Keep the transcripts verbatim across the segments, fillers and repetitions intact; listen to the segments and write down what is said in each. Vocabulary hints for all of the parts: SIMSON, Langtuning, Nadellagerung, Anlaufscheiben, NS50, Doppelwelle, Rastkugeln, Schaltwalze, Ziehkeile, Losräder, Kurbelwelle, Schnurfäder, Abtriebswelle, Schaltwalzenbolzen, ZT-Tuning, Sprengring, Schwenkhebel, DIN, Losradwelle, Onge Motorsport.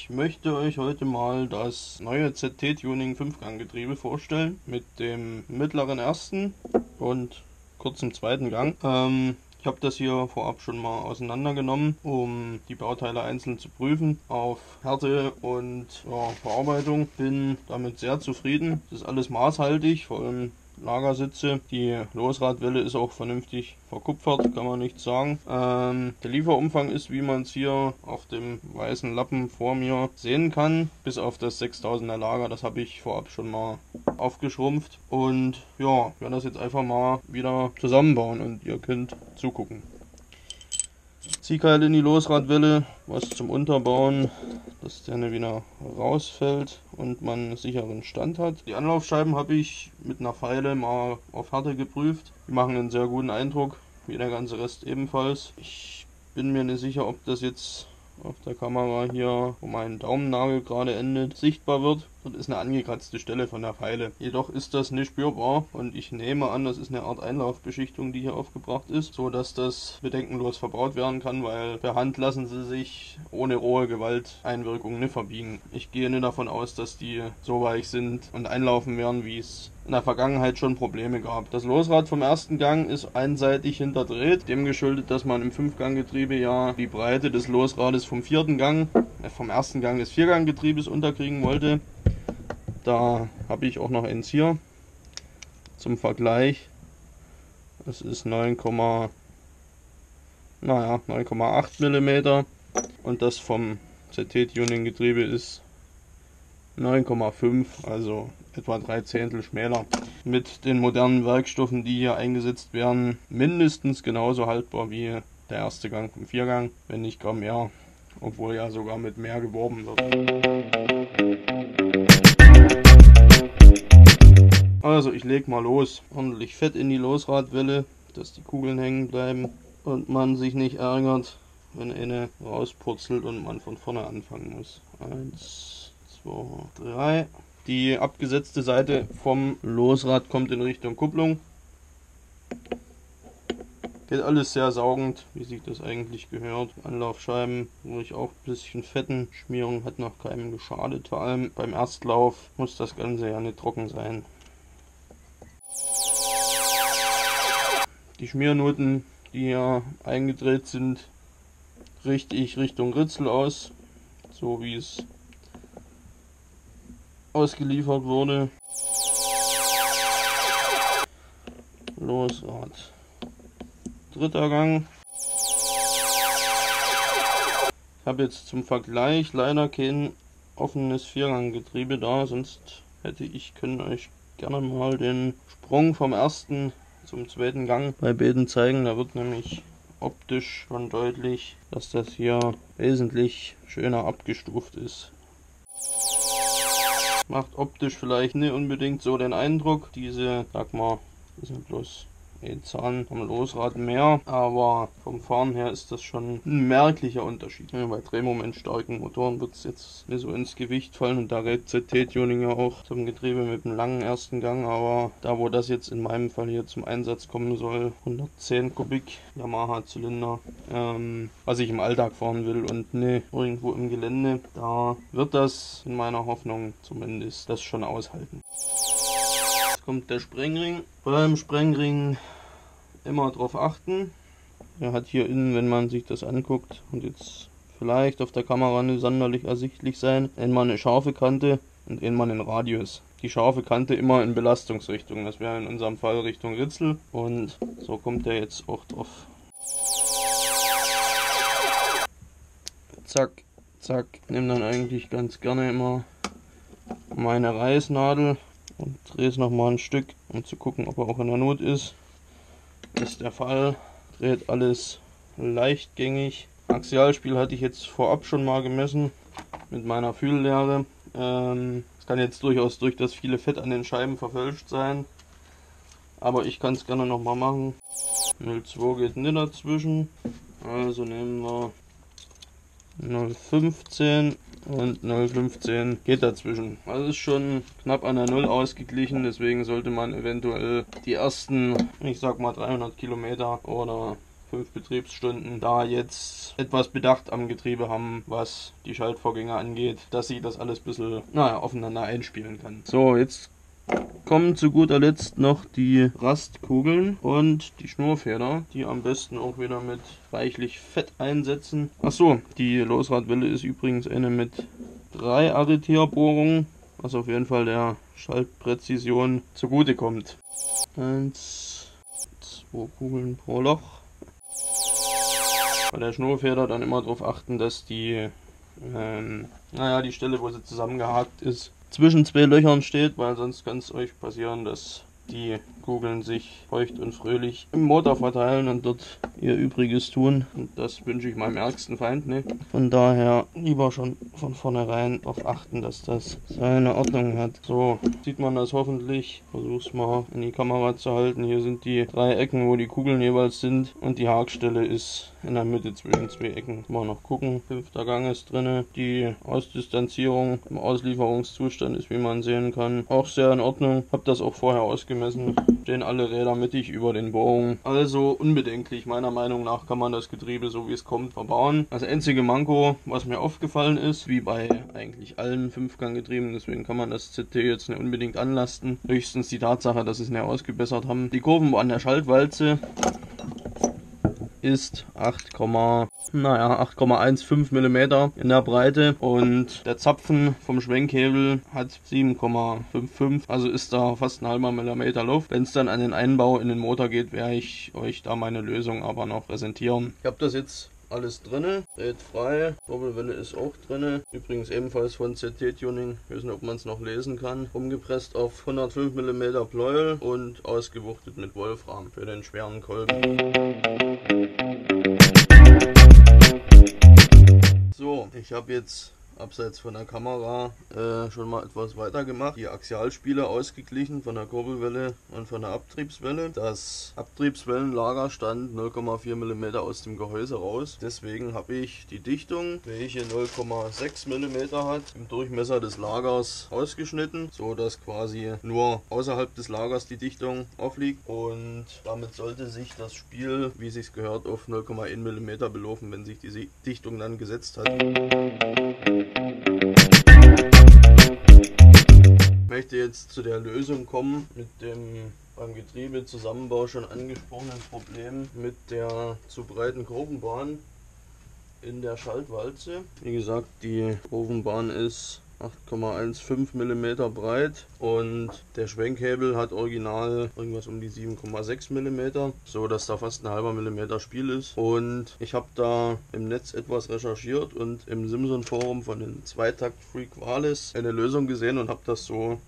Ich möchte euch heute mal das neue Z T-Tuning fünf Gang Getriebe vorstellen mit dem mittleren ersten und kurzem zweiten Gang. Ähm, ich habe das hier vorab schon mal auseinandergenommen, um die Bauteile einzeln zu prüfen auf Härte und ja, Verarbeitung. Bin damit sehr zufrieden. Es ist alles maßhaltig, vor allem Lagersitze. Die Losradwelle ist auch vernünftig verkupfert, kann man nichts sagen. Ähm, der Lieferumfang ist, wie man es hier auf dem weißen Lappen vor mir sehen kann, bis auf das sechstausender Lager. Das habe ich vorab schon mal aufgeschrumpft. Und ja, ich werde das jetzt einfach mal wieder zusammenbauen und ihr könnt zugucken. Ziehkeile in die Losradwelle, was zum Unterbauen, dass der nicht wieder rausfällt und man einen sicheren Stand hat. Die Anlaufscheiben habe ich mit einer Feile mal auf Härte geprüft. Die machen einen sehr guten Eindruck, wie der ganze Rest ebenfalls. Ich bin mir nicht sicher, ob das jetzt auf der Kamera hier, wo mein Daumennagel gerade endet, sichtbar wird. Dort ist eine angekratzte Stelle von der Feile. Jedoch ist das nicht spürbar und ich nehme an, das ist eine Art Einlaufbeschichtung, die hier aufgebracht ist, so dass das bedenkenlos verbaut werden kann, weil per Hand lassen sie sich ohne rohe Gewalteinwirkung nicht verbiegen. Ich gehe nicht davon aus, dass die so weich sind und einlaufen werden, wie es in der Vergangenheit schon Probleme gab. Das Losrad vom ersten Gang ist einseitig hinterdreht, dem geschuldet, dass man im Fünfganggetriebe ja die Breite des Losrades vom vierten Gang, äh, vom ersten Gang des Vierganggetriebes unterkriegen wollte. Da habe ich auch noch eins hier zum Vergleich. Das ist neun Komma acht Millimeter und das vom Z T-Tuning-Getriebe ist neun Komma fünf, also etwa drei Zehntel schmäler. Mit den modernen Werkstoffen, die hier eingesetzt werden, mindestens genauso haltbar wie der erste Gang vom Viergang, wenn nicht gar mehr, obwohl ja sogar mit mehr geworben wird. Also ich lege mal los. Ordentlich Fett in die Losradwelle, dass die Kugeln hängen bleiben und man sich nicht ärgert, wenn eine rauspurzelt und man von vorne anfangen muss. Eins, zwei, drei. Die abgesetzte Seite vom Losrad kommt in Richtung Kupplung. Geht alles sehr saugend, wie sich das eigentlich gehört. Anlaufscheiben ruhig auch ein bisschen fetten. Schmierung hat noch keinem geschadet. Vor allem beim Erstlauf muss das Ganze ja nicht trocken sein. Die Schmiernoten, die hier eingedreht sind, richte ich Richtung Ritzel aus, so wie es ausgeliefert wurde. Losrad. Dritter Gang. Ich habe jetzt zum Vergleich leider kein offenes Vierganggetriebe da, sonst hätte ich können euch gerne mal den Sprung vom ersten zum zweiten Gang bei beiden zeigen. Da wird nämlich optisch schon deutlich, dass das hier wesentlich schöner abgestuft ist. Macht optisch vielleicht nicht unbedingt so den Eindruck. Diese, sag mal, ist ja bloß ein Zahn am Losrad mehr, aber vom Fahren her ist das schon ein merklicher Unterschied. Bei drehmomentstarken Motoren wird es jetzt nicht so ins Gewicht fallen und da rät Z T-Tuning ja auch zum Getriebe mit dem langen ersten Gang, aber da wo das jetzt in meinem Fall hier zum Einsatz kommen soll, hundertzehn Kubik Yamaha-Zylinder, ähm, was ich im Alltag fahren will und ne, irgendwo im Gelände, da wird das in meiner Hoffnung zumindest das schon aushalten. Kommt der Sprengring. Beim Sprengring immer drauf achten. Er hat hier innen, wenn man sich das anguckt und jetzt vielleicht auf der Kamera nicht sonderlich ersichtlich sein, einmal eine scharfe Kante und einmal einen Radius. Die scharfe Kante immer in Belastungsrichtung, das wäre in unserem Fall Richtung Ritzel und so kommt er jetzt auch drauf. Zack, zack. Ich nehme dann eigentlich ganz gerne immer meine Reißnadel und drehe es nochmal ein Stück, um zu gucken, ob er auch in der Not ist. Das ist der Fall. Dreht alles leichtgängig. Axialspiel hatte ich jetzt vorab schon mal gemessen mit meiner Fühllehre. Ähm, es kann jetzt durchaus durch das viele Fett an den Scheiben verfälscht sein. Aber ich kann es gerne nochmal machen. null Komma zwei geht nicht dazwischen. Also nehmen wir null Komma fünfzehn und null Komma fünfzehn geht dazwischen. Also ist schon knapp an der Null ausgeglichen, deswegen sollte man eventuell die ersten, ich sag mal dreihundert Kilometer oder fünf Betriebsstunden da jetzt etwas Bedacht am Getriebe haben, was die Schaltvorgänge angeht, dass sie das alles ein bisschen, naja, aufeinander einspielen kann. So, jetzt kommen zu guter Letzt noch die Rastkugeln und die Schnurfäder, die am besten auch wieder mit reichlich Fett einsetzen. Achso, die Losradwelle ist übrigens eine mit drei Arretierbohrungen, was auf jeden Fall der Schaltpräzision zugutekommt. Eins, zwei Kugeln pro Loch. Bei der Schnurfeder dann immer darauf achten, dass die, ähm, naja, die Stelle, wo sie zusammengehakt ist, zwischen zwei Löchern steht, weil sonst kann es euch passieren, dass die Kugeln sich feucht und fröhlich im Motor verteilen und dort ihr Übriges tun. Und das wünsche ich meinem ärgsten Feind, ne? Von daher lieber schon von vornherein darauf achten, dass das seine Ordnung hat. So, sieht man das hoffentlich. Versuch's mal in die Kamera zu halten. Hier sind die drei Ecken, wo die Kugeln jeweils sind. Und die Hakstelle ist in der Mitte zwischen zwei Ecken. Mal noch gucken. Fünfter Gang ist drin. Die Ausdistanzierung im Auslieferungszustand ist, wie man sehen kann, auch sehr in Ordnung. Hab das auch vorher ausgemessen. Stehen alle Räder mittig über den Bohrungen. Also unbedenklich. Meiner Meinung nach kann man das Getriebe, so wie es kommt, verbauen. Das einzige Manko, was mir aufgefallen ist, wie bei eigentlich allen Fünfgang-Getrieben, deswegen kann man das Z T jetzt nicht unbedingt anlasten. Höchstens die Tatsache, dass sie es nicht ausgebessert haben. Die Kurven an der Schaltwalze ist acht Komma eins fünf Millimeter in der Breite und der Zapfen vom Schwenkhebel hat sieben Komma fünf fünf, also ist da fast ein halber Millimeter Luft. Wenn es dann an den Einbau in den Motor geht, werde ich euch da meine Lösung aber noch präsentieren. Ich habe das jetzt alles drinne, Rät frei, Doppelwelle ist auch drinne. Übrigens ebenfalls von Z T Tuning, ich weiß nicht, ob man es noch lesen kann. Umgepresst auf hundertfünf Millimeter Pleuel und ausgewuchtet mit Wolfram für den schweren Kolben. So, ich habe jetzt abseits von der Kamera äh, schon mal etwas weiter gemacht. Die Axialspiele ausgeglichen von der Kurbelwelle und von der Abtriebswelle. Das Abtriebswellenlager stand null Komma vier Millimeter aus dem Gehäuse raus. Deswegen habe ich die Dichtung, welche null Komma sechs Millimeter hat, im Durchmesser des Lagers ausgeschnitten, so dass quasi nur außerhalb des Lagers die Dichtung aufliegt. Und damit sollte sich das Spiel, wie sich's gehört, auf null Komma eins Millimeter belaufen, wenn sich diese Dichtung dann gesetzt hat. Ich möchte jetzt zu der Lösung kommen mit dem beim Getriebezusammenbau schon angesprochenen Problem mit der zu breiten Kurvenbahn in der Schaltwalze. Wie gesagt, die Kurvenbahn ist acht Komma eins fünf Millimeter breit und der Schwenkhebel hat original irgendwas um die sieben Komma sechs Millimeter, so dass da fast ein halber Millimeter Spiel ist. Und ich habe da im Netz etwas recherchiert und im SIMSON Forum von den Zweitakt-Frequales eine Lösung gesehen und habe das so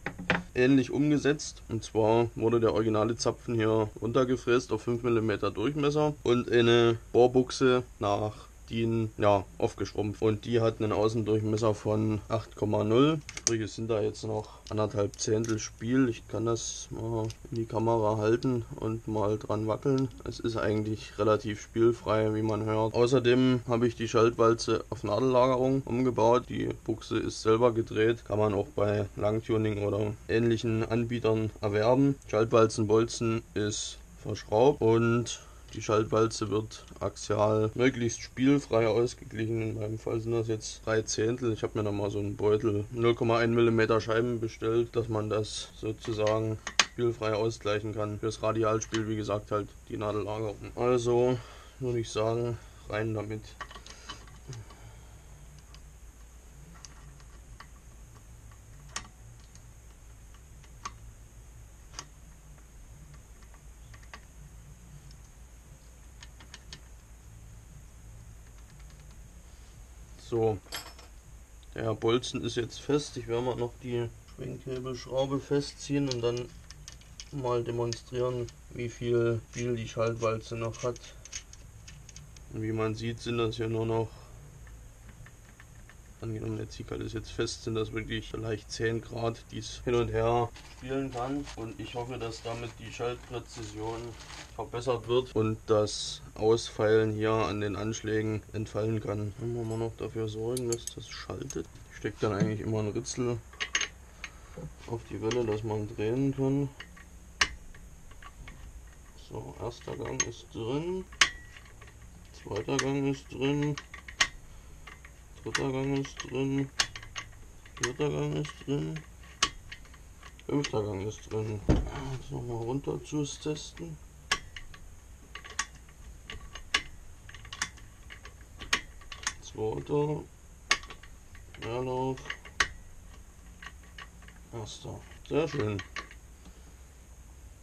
ähnlich umgesetzt. Und zwar wurde der originale Zapfen hier runtergefräst auf fünf Millimeter Durchmesser und eine Bohrbuchse nach DIN, ja, aufgeschrumpft, und die hat einen Außendurchmesser von acht Komma null, sprich es sind da jetzt noch anderthalb Zehntel Spiel. Ich kann das mal in die Kamera halten und mal dran wackeln. Es ist eigentlich relativ spielfrei, wie man hört. Außerdem habe ich die Schaltwalze auf Nadellagerung umgebaut. Die Buchse ist selber gedreht, kann man auch bei Langtuning oder ähnlichen Anbietern erwerben. Schaltwalzenbolzen ist verschraubt und die Schaltwalze wird axial möglichst spielfrei ausgeglichen. In meinem Fall sind das jetzt drei Zehntel. Ich habe mir da mal so einen Beutel null Komma eins Millimeter Scheiben bestellt, dass man das sozusagen spielfrei ausgleichen kann. Fürs Radialspiel, wie gesagt, halt die Nadellagerung. Also würde ich sagen, rein damit. So, der Bolzen ist jetzt fest. Ich werde mal noch die Schwenkhebelschraube festziehen und dann mal demonstrieren, wie viel Spiel die Schaltwalze noch hat. Und wie man sieht, sind das ja nur noch, angenommen der Ziehkeile ist jetzt fest, sind das wirklich vielleicht zehn Grad, die es hin und her spielen kann. Und ich hoffe, dass damit die Schaltpräzision verbessert wird und das Ausfeilen hier an den Anschlägen entfallen kann. Dann wollen wir noch dafür sorgen, dass das schaltet. Ich stecke dann eigentlich immer einen Ritzel auf die Welle, dass man drehen kann. So, erster Gang ist drin. Zweiter Gang ist drin. Dritter Gang ist drin. Vierter Gang ist drin. Fünfter Gang ist drin. Jetzt nochmal runter zu testen. Zweiter. Leerlauf. Erster. Sehr schön.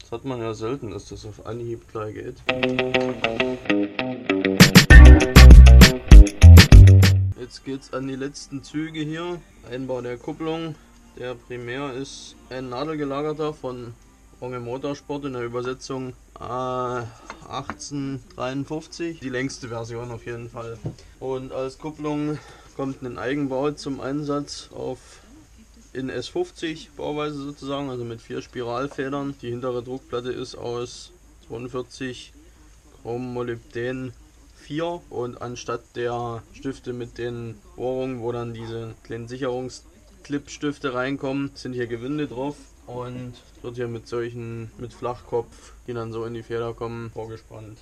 Das hat man ja selten, dass das auf Anhieb gleich geht. Jetzt geht's an die letzten Züge hier. Einbau der Kupplung. Der Primär ist ein Nadelgelagerter von Onge Motorsport in der Übersetzung äh, achtzehn dreiundfünfzig. Die längste Version auf jeden Fall. Und als Kupplung kommt ein Eigenbau zum Einsatz auf N S fünfzig Bauweise sozusagen, also mit vier Spiralfedern. Die hintere Druckplatte ist aus zweiundvierzig Chrom-Molybden vier und anstatt der Stifte mit den Bohrungen, wo dann diese kleinen Sicherungsclip-Stifte reinkommen, sind hier Gewinde drauf und wird hier mit solchen, mit Flachkopf, die dann so in die Feder kommen, vorgespannt.